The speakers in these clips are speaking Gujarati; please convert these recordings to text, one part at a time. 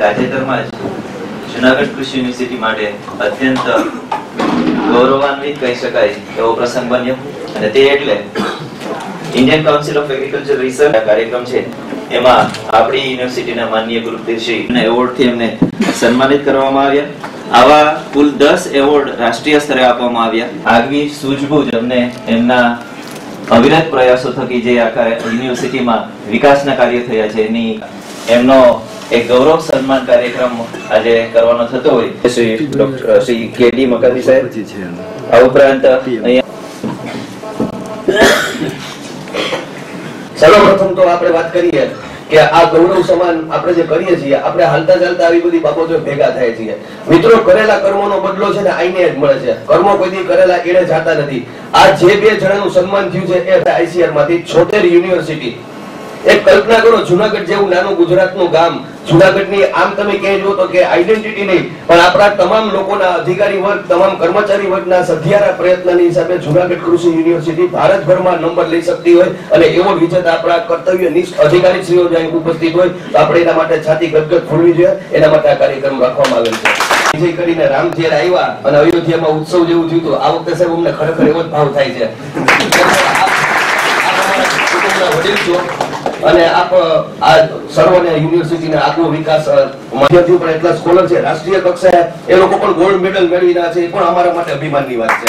તાજેતરમાં જ જુનાગઢ કૃષિ યુનિવર્સિટી માટે અત્યંત ગૌરવાન્વિત કહી શકાય એવો પ્રસંગ બન્યો, અને તે એટલે Indian council of agriculture research કાર્યક્રમ છે. એમાં આપણી યુનિવર્સિટીના માનનીય ગુરુદેવશ્રીને એવોર્ડથી એમને સન્માનિત કરવામાં આવ્યા. આવા કુલ 10 એવોર્ડ રાષ્ટ્રીય સ્તરે આપવામાં આવ્યા. આગવી સૂઝબૂઝ અમને એમના અવિરત પ્રયાસો થકી જે આ યુનિવર્સિટીમાં વિકાસના કાર્ય થયા છે એની એમનો એક ગૌરવ સન્માન કાર્યક્રમ આજે કરવાનો થતો હોય. શ્રી ડોક્ટર શ્રી કેડી મકાતી સાહેબ છે. આ ઉપરાંત અહીંયા સર્વપ્રથમ તો આપણે વાત કરીએ કે આ ગૌરવ સમાન આપણે જે કરીએ છીએ, આપણે હાલતા ચાલતા આવી બધી બાબતો ભેગા થાય છે. મિત્રો, કરેલા કર્મોનો બદલો છે ને આઈને જ મળે છે. કર્મો કોઈથી કરેલા એડે જાતા નથી. આ જે બે જણાનું સન્માન થયું છે એ આઈસીઆર માંથી 76 યુનિવર્સિટી. એક કલ્પના કરો, જુનાગઢ જેવું નાનું ગુજરાતનું ગામ, જુનાગઢની આમ તમે કહેજો તો કે આઈડેન્ટિટી નહીં પણ આપણા તમામ લોકોના અધિકારી વર્ગ, તમામ કર્મચારી વર્ગના સધિયારા પ્રયત્નની હિસાબે જુનાગઢ કૃષિ યુનિવર્સિટી ભારતભરમાં નંબર લઈ શકતી હોય અને એવો વિજેતા આપણા કર્તવ્યનિષ્ઠ અધિકારીશ્રીઓ જ્યાં ઉપસ્થિત હોય તો આપણે એના માટે છાતી ગદગદ ખોલવી જોઈએ. એના માટે આ કાર્યક્રમ રાખવામાં આવેલ છે. વિજય કરીને રામ જ્યારે આવ્યા અને અયોધ્યામાં ઉત્સવ જેવું થયું હતું, આ વખતે સાહેબ અમને ખરેખર એવો જ ભાવ થાય છે. અને આપ આ સર્વને યુનિવર્સિટીના આગો વિકાસ માધ્યમથી પણ એટલા સ્કોલર છે રાષ્ટ્રીય કક્ષાએ, એ લોકો પણ ગોલ્ડ મેડલ મેળવી રહ્યા છે. એ પણ અમારા માટે અભિમાનની વાત છે.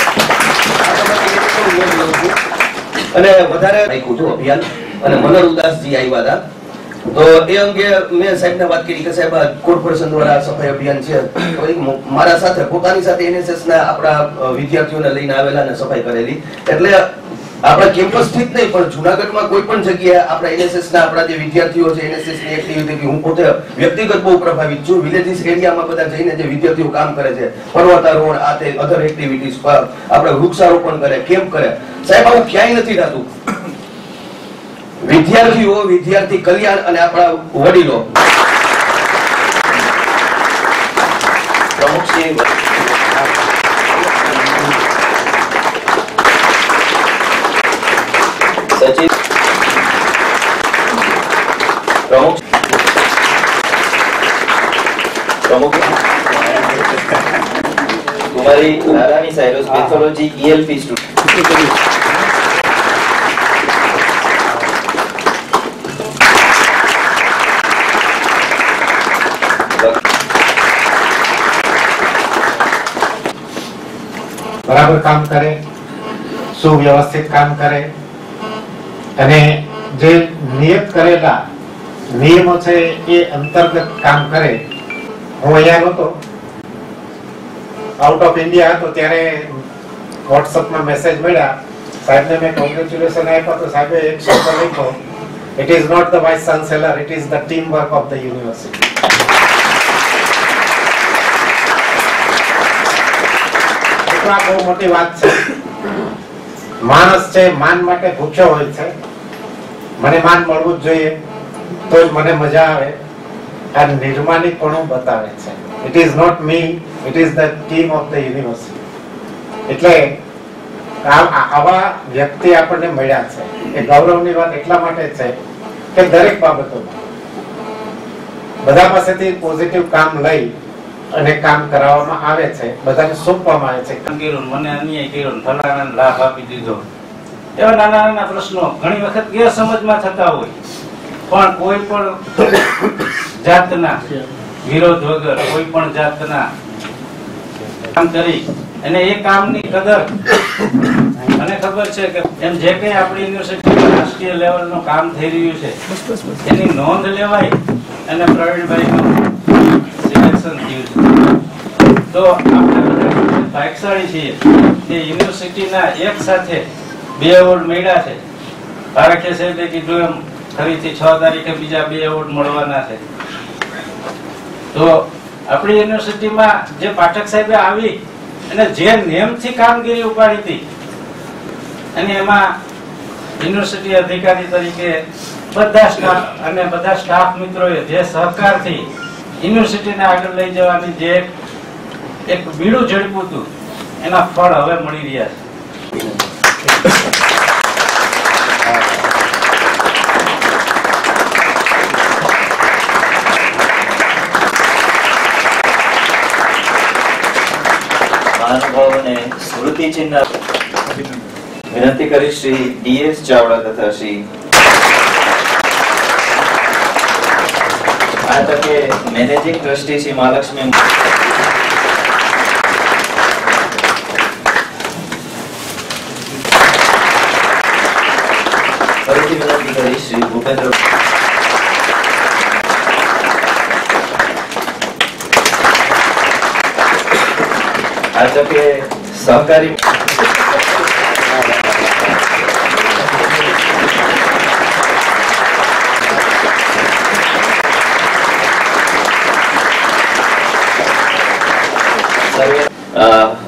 અને વધારે રાખ્યું છું અભિયાન. અને મનોહર ઉદાસજી આવ્યા હતા તો એ અંગે મેં સાહેબને વાત કરી કે સાહેબ કોર્પોરેશન દ્વારા સફાઈ અભિયાન છે, મારા સાથે પોતાની સાથે એનએસએસના આપણા વિદ્યાર્થીઓને લઈને આવેલા અને સફાઈ કરેલી. એટલે આપણા કેમ્પસ થી જ નહીં પણ જુનાગઢમાં કોઈ પણ જગ્યાએ આપણા એનએસએસના આપણા જે વિદ્યાર્થીઓ છે એનએસએસની એક્ટિવિટી, હું પોતે વ્યક્તિગત બહુ પ્રભાવિત છું. વિલેજીસ એરિયામાં બધા જઈને જે વિદ્યાર્થીઓ કામ કરે છે, પર્વતારોહણ, આ તે અધર એક્ટિવિટીઝ પર આપણે વૃક્ષારોપણ કરે, કેમ્પ કરે, સાહેબ આવું ક્યાંય નથી થતું. વિદ્યાર્થીઓ, વિદ્યાર્થી કલ્યાણ અને આપણા વડીલો बराबर काम करे, सुव्यवस्थित काम करे અને જે નિયત કરેલા નિયમો છે એ અંતર્ગત કામ કરે. હું અહીંયા નહોતો, આઉટ ઓફ ઇન્ડિયા હતો, ત્યારે વોટ્સઅપમાં મેસેજ મળ્યા. સાહેબને મેં કોંગ્રેચ્યુલેશન આપ્યા તો સાહેબે એક શબ્દ લખ્યો, it is not the vice chancellor, it is the team work of the university. આ બહુ મોટી વાત છે. માણસ છે માન માટે ભૂખ્યો હોય છે. મને માન મળવું જ જોઈએ તો જ મને મજા આવે. આ નિર્માનીપણું બતાવે છે. It is not me, it is the team of the university. એટલે આવા વ્યક્તિ આપણને મળ્યા છે એ ગૌરવની વાત એટલા માટે છે કે દરેક બાબતોમાં બધા પાસેથી પોઝિટિવ કામ લઈ અને કામ કરાવવામાં આવે છે, બધાને સોંપવામાં આવે છે. મને અન્યાય કર્યો, ફલાણાને લાભ આપી દીધો, એવા નાના નાના પ્રશ્નો ઘણી વખત ગેરસમજમાં થતા હોય, પણ કોઈ પણ જાતના વિરોધ વગર, કોઈ પણ જાતના કામ કરી અને એ કામની કદર. મને ખબર છે કે એમ જે કંઈ આપણી યુનિવર્સિટીમાં રાષ્ટ્રીય લેવલનું કામ થઈ રહ્યું છે એની નોંધ લેવાય અને પ્રવીણભાઈનું તો આપણે બધા ભાગશાળી છીએ કે યુનિવર્સિટીના એક સાથે બે એવોર્ડ મળ્યા છે. આરકે સાહેબે કીધું એમ ફરીથી 6 તારીખે બીજા બે એવોર્ડ મળવાના છે. તો આપણી યુનિવર્સિટીમાં જે પાઠક સાહેબે આવી અને જે નિયમથી કામગીરી ઉપાડી હતી અને એમાં યુનિવર્સિટી અધિકારી તરીકે બધા સ્ટાફ અને બધા સ્ટાફ મિત્રોએ જે સહકારથી યુનિવર્સિટીને આગળ લઈ જવાની જે એક બીડું ઝડપ્યું હતું એના ફળ હવે મળી રહ્યા છે. મહાનુભાવોને સ્મૃતિ ચિહ્ન વિનંતી કરી શ્રી ડીએસ ચાવડા તથા શ્રી આ તકે મેનેજિંગ ટ્રસ્ટી શ્રી મહાલક્ષ્મી શ્રી ભૂપેન્દ્ર આ તકે સહકારી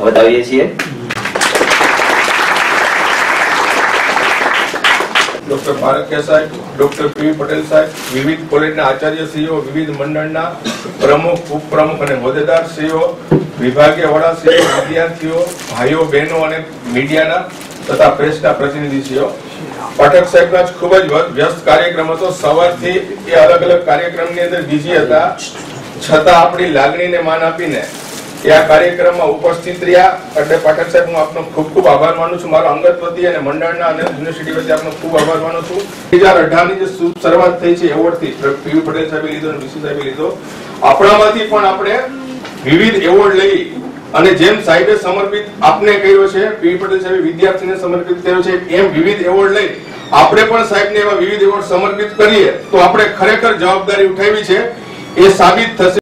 બતાવીએ છીએ. ડોક્ટર ભારત સાહેબ, ડોક્ટર પી પટેલ સાહેબ, વિવિધ કોલેજના આચાર્યશ્રીઓ, વિવિધ મંડળના પ્રમુખ, ઉપપ્રમુખ અને હોદ્દેદારશ્રીઓ, વિભાગીય વડાશ્રીઓ, વિદ્યાર્થીઓ, ભાઈઓ બહેનો અને મીડિયાના તથા પ્રેસના પ્રતિનિધિશ્રીઓ. પાઠક સાહેબના ખૂબ જ વ્યસ્ત કાર્યક્રમ હતો. સવારથી એ અલગ અલગ કાર્યક્રમની અંદર બીજી હતા, છતાં આપણી લાગણીને માન આપીને આ કાર્યક્રમમાં ઉપસ્થિત રહ્યા. એટલે પાઠક સાહેબ, હું આપનો ખૂબ ખૂબ આભાર માનું છું. મારો અંગત વતી અને મંડળના અને યુનિવર્સિટી વતી આપનો ખૂબ આભાર માનું છું. 2018ની જે શરૂઆત થઈ છે એવોર્ડથી, પીયુ પટેલ સાહેબે લીધો અને વિસુ સાહેબે લીધો, આપણામાંથી પણ આપણે વિવિધ એવોર્ડ લઈ અને જેમ સાહેબે સમર્પિત આપને કર્યો છે, પીયુ પટેલ સાહેબે વિદ્યાર્થીને સમર્પિત કર્યો છે, એમ વિવિધ એવોર્ડ લઈ આપણે પણ સાહેબને એવા વિવિધ એવોર્ડ સમર્પિત કરીએ તો આપણે ખરેખર જવાબદારી ઉઠાવી છે એ સાબિત થશે.